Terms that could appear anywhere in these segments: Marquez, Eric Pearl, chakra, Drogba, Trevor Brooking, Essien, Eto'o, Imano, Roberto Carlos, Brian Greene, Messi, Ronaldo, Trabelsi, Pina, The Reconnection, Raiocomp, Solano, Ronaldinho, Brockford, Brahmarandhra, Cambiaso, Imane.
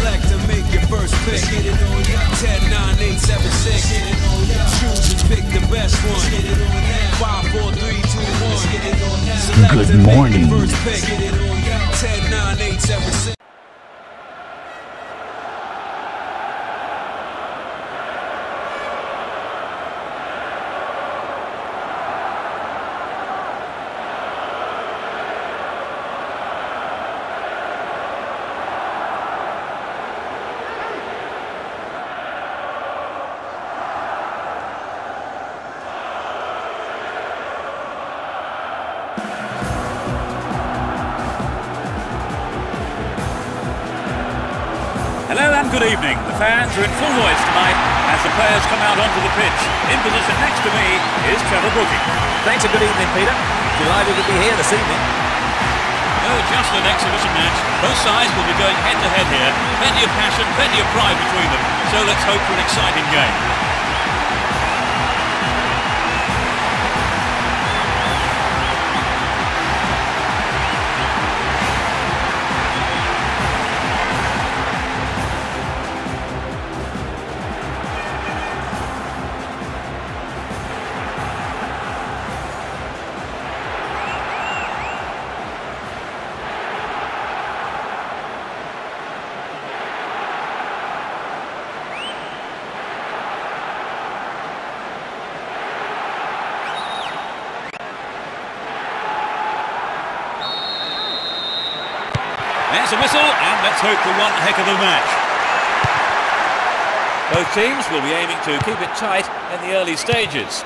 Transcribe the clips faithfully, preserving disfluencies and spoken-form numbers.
select and make your first pick. Get it on ten, nine, eight, seven, six. Choose and pick the best one. five, four, three, two, one. Select Good and morning. Make your first pick. Get it on ten, nine, eight, seven, six. Good evening. The fans are in full voice tonight as the players come out onto the pitch. In position next to me is Trevor Brooking. Thanks and good evening, Peter. Delighted to be here this evening. Oh, just an exhibition match. Both sides will be going head-to-head here. Plenty of passion, plenty of pride between them. So let's hope for an exciting game. There's a whistle, and let's hope for one heck of a match. Both teams will be aiming to keep it tight in the early stages.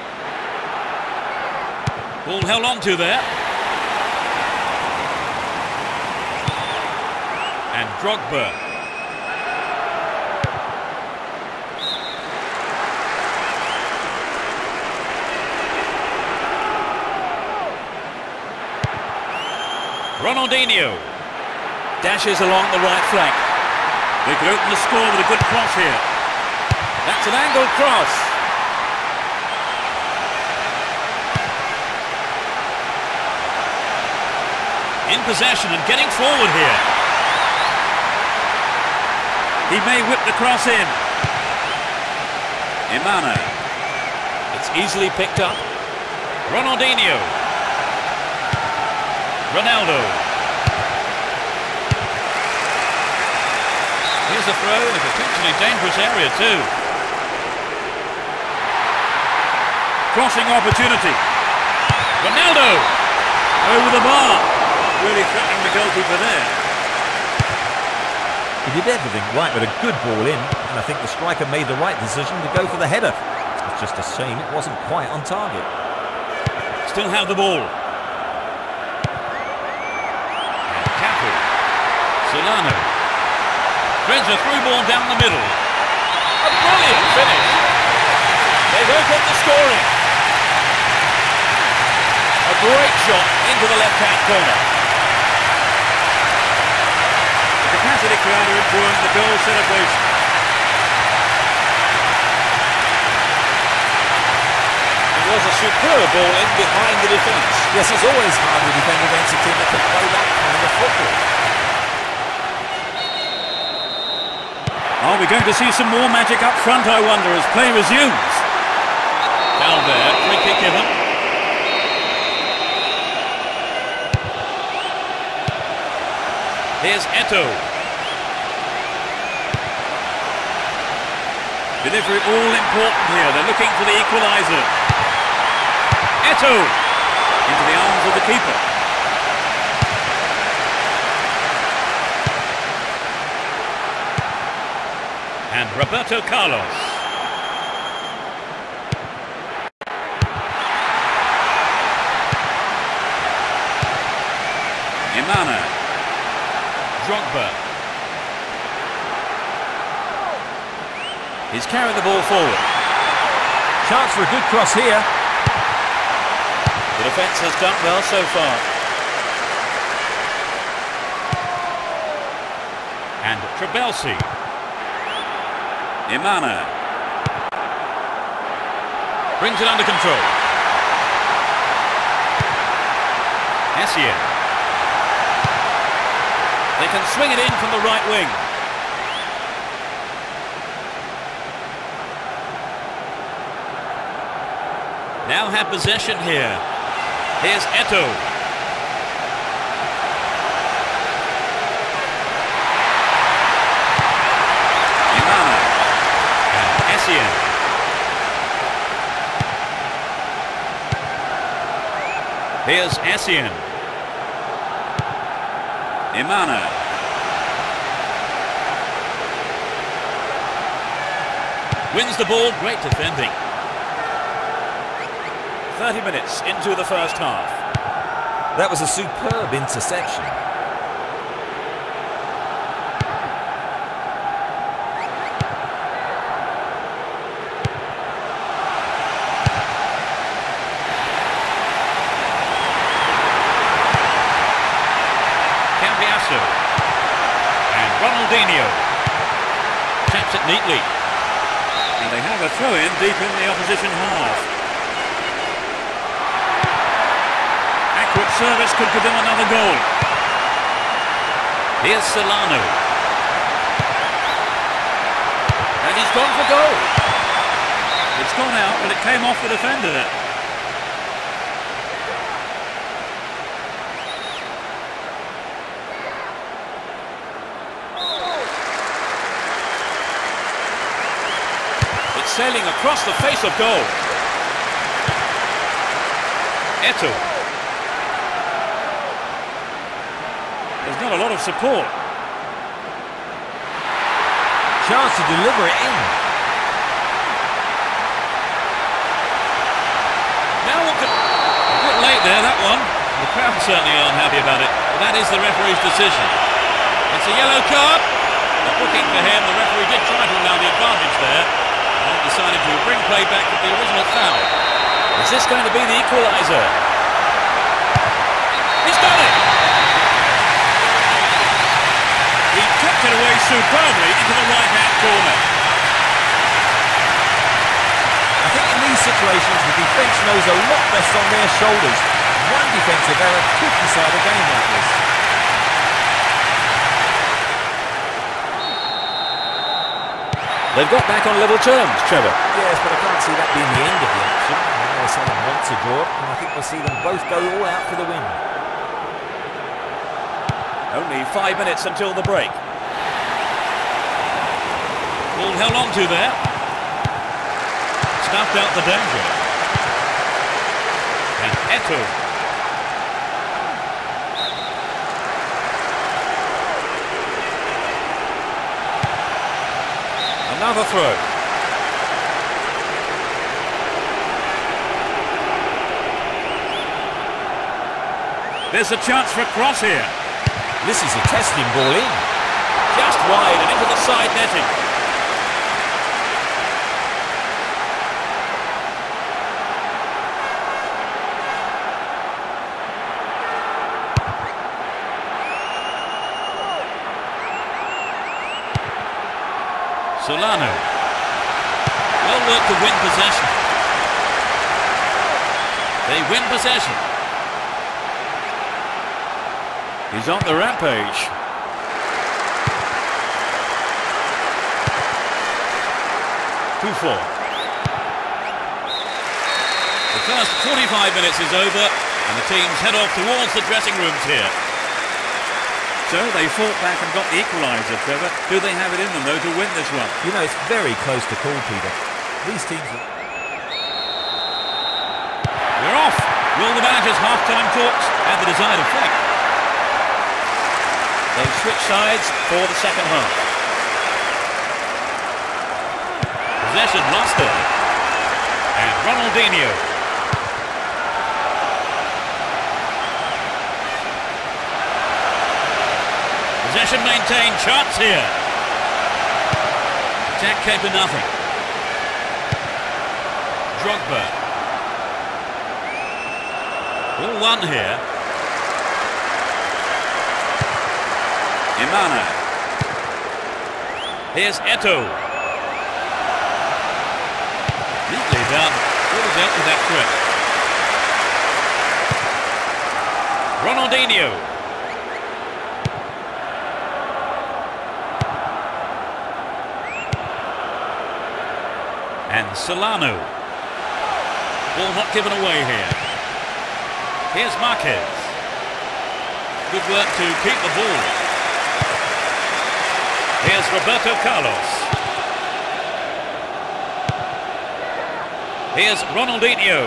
Ball held on to there. And Drogba. Ronaldinho. Dashes along the right flank. They could open the score with a good cross here. That's an angled cross. In possession and getting forward here. He may whip the cross in. Imano. It's easily picked up. Ronaldinho. Ronaldo. Here's a throw in a potentially dangerous area too. Crossing opportunity. Ronaldo! Over the bar. Really threatening the goalkeeper there. He did everything right with a good ball in, and I think the striker made the right decision to go for the header. It's just a shame it wasn't quite on target. Still have the ball. Capo. Solano. Threads a through ball down the middle. A brilliant finish. They've opened the scoring. A great shot into the left-hand corner. The capacity crowd are enjoying the goal celebration. It was a superb ball in behind the defence. Yes, it's always hard to defend against a team that can play that kind of football. Are we going to see some more magic up front, I wonder, as play resumes? Down there, free kick given. Here's Eto'o. Delivery all important here, they're looking for the equaliser. Eto'o into the arms of the keeper. And Roberto Carlos. Imane. Drogba. He's carrying the ball forward. Chance for a good cross here. The defence has done well so far. And Trabelsi. Imane brings it under control. Essien. They can swing it in from the right wing. now have possession here. Here's Eto'o. Imano. And Essien. Here's Essien. Imano. Wins the ball, great defending. thirty minutes into the first half. That was a superb interception. Cambiaso. And Ronaldinho. Taps it neatly. And they have a throw-in deep in the opposition half. Accurate service could give them another goal. Here's Solano. And he's gone for goal. It's gone out, but it came off the defender there. Sailing across the face of goal. Eto'o. There's not a lot of support. Chance to deliver it in. Now look at... A bit late there, that one. The crowd certainly aren't happy about it. But that is the referee's decision. It's a yellow card. Not looking for him. The referee did try to allow the advantage there. Decided to bring play back with the original foul. Is this going to be the equaliser? He's done it! He kept it away superbly into the right-hand corner. I think in these situations, the defence knows a lot best on their shoulders. One defensive error could decide a game like this. They've got back on level terms, Trevor. Yes, but I can't see that being the end of the action. I know someone wants a draw, and I think we'll see them both go all out for the win. Only five minutes until the break. Ball held on to there. Snuffed out the danger. And Eto'o. Another throw. There's a chance for a cross here. This is a testing ball in. Just wide and into the side netting. Solano. Well worked to win possession. They win possession. He's on the rampage. two four. The first forty-five minutes is over, and the teams head off towards the dressing rooms here. So they fought back and got the equaliser, Trevor. Do they have it in them, though, to win this one? You know, it's very close to call, Peter. These teams are... They're off. Will the manager's half-time talks have the desired effect? They switch sides for the second half. Possession lost there. And Ronaldinho... Possession maintained, chance here. Attack came to nothing. Drogba. Ball one here. Imane. Here's Eto'o. Neatly done. Ball is out with that grip. Ronaldinho. And Solano. Ball not given away here. Here's Marquez. Good work to keep the ball. Here's Roberto Carlos. Here's Ronaldinho.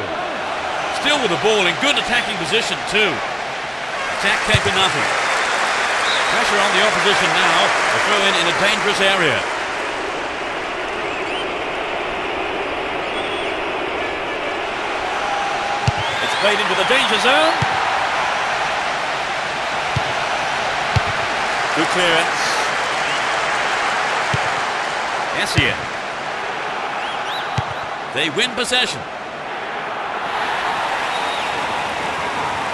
Still with the ball in good attacking position too. Attack taken nothing. Pressure on the opposition now. A throw in in a dangerous area. Played into the danger zone. Good clearance. Essien. They win possession.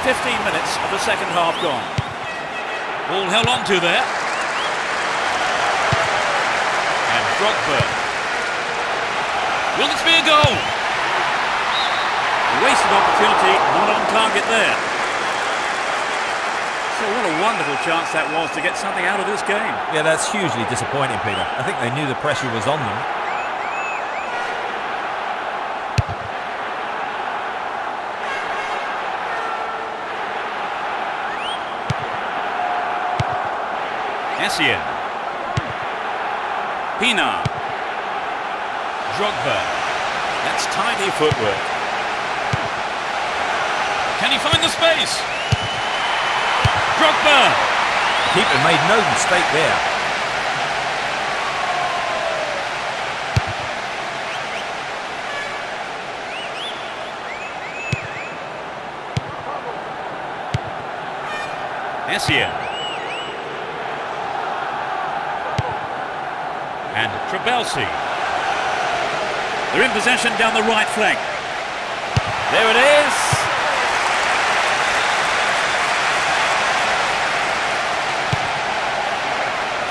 fifteen minutes of the second half gone. Ball held on to there. And Brockford. Will this be a goal? Wasted opportunity, not on target there. So what a wonderful chance that was to get something out of this game. Yeah, that's hugely disappointing, Pina. I think they knew the pressure was on them. Essien. Pina. Drogba. That's tidy footwork. Can he find the space? Drogba! Keeper made no mistake there. Essien. And Trabelsi. They're in possession down the right flank. There it is.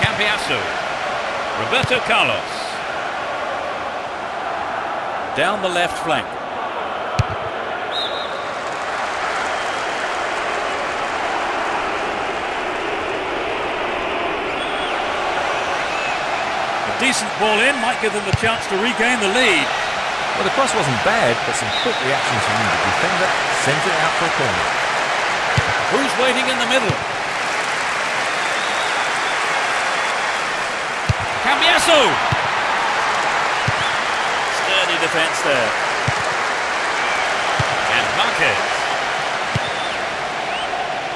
Cambiaso, Roberto Carlos, down the left flank. A decent ball in might give them the chance to regain the lead. Well, the cross wasn't bad, but some quick reactions from the defender sends it out for a corner. Who's waiting in the middle? Cambiaso! Sturdy defence there. And Marquez.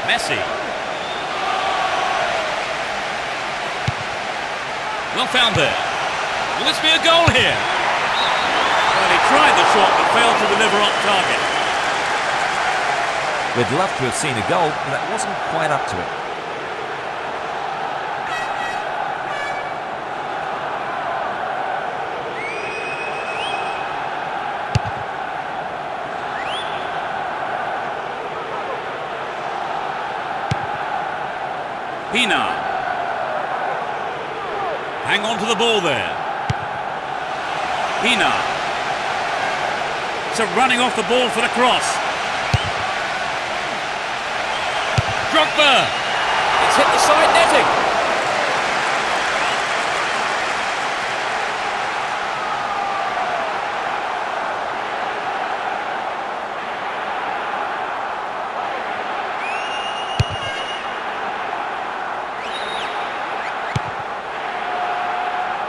Messi. Well found there. Will this be a goal here? Well, he tried the shot but failed to deliver on target. We'd love to have seen a goal, but that wasn't quite up to it. Pina. Hang on to the ball there. Pina. So running off the ball for the cross. Drogba. It's hit the side netting.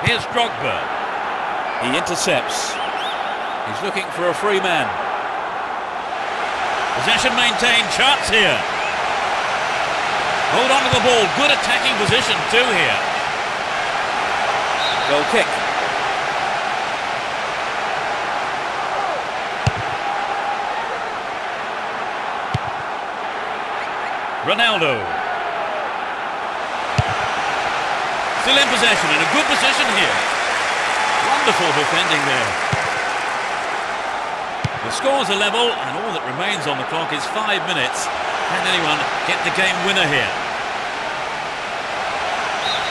Here's Drogba. He intercepts. He's looking for a free man. Possession maintained. Chance here. Hold on to the ball. Good attacking position too here. Goal kick. Ronaldo. Still in possession, in a good position here. Wonderful defending there. The scores are level, and all that remains on the clock is five minutes. Can anyone get the game winner here?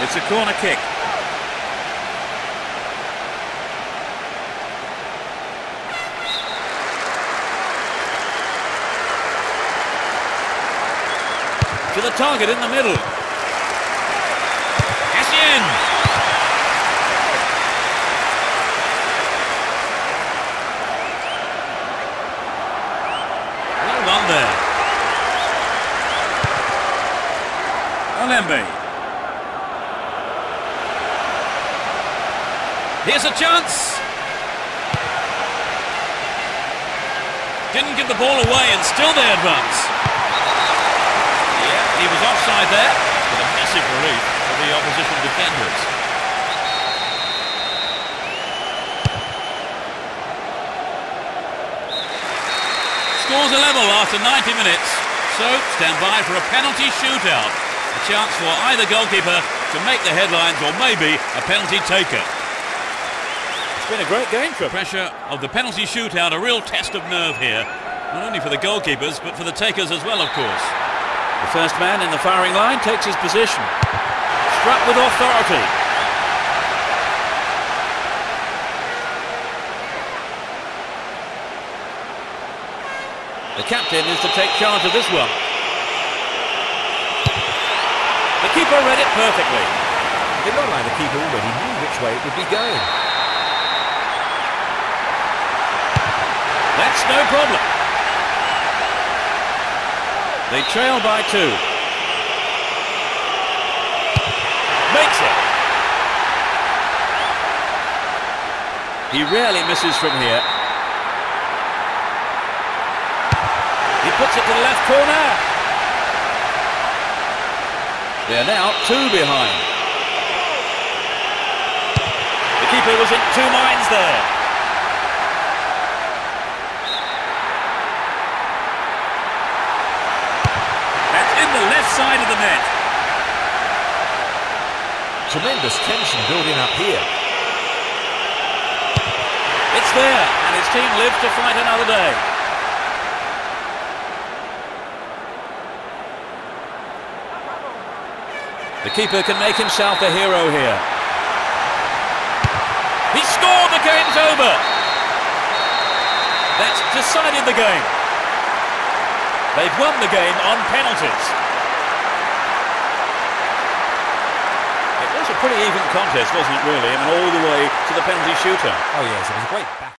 It's a corner kick. To the target in the middle. can be. Here's a chance. Didn't give the ball away and still they advance. Yeah, he was offside there. With a massive relief for the opposition defenders. Scores a level after ninety minutes. So, stand by for a penalty shootout. A chance for either goalkeeper to make the headlines or maybe a penalty taker. It's been a great game for pressure of the penalty shootout, a real test of nerve here, not only for the goalkeepers but for the takers as well, of course. The first man in the firing line takes his position, struck with authority. The captain is to take charge of this one. The keeper read it perfectly. It looked like the keeper already knew which way it would be going. That's no problem. They trail by two. Makes it. He rarely misses from here. He puts it to the left corner. They're now two behind. The keeper was in two minds there. Side of the net. Tremendous tension building up here. It's there, and his team lives to fight another day. The keeper can make himself a hero here. He scored, the game's over. That's decided the game. They've won the game on penalties. Pretty even contest, wasn't it, really? I mean, all the way to the penalty shooter. Oh, yes, it was a great back.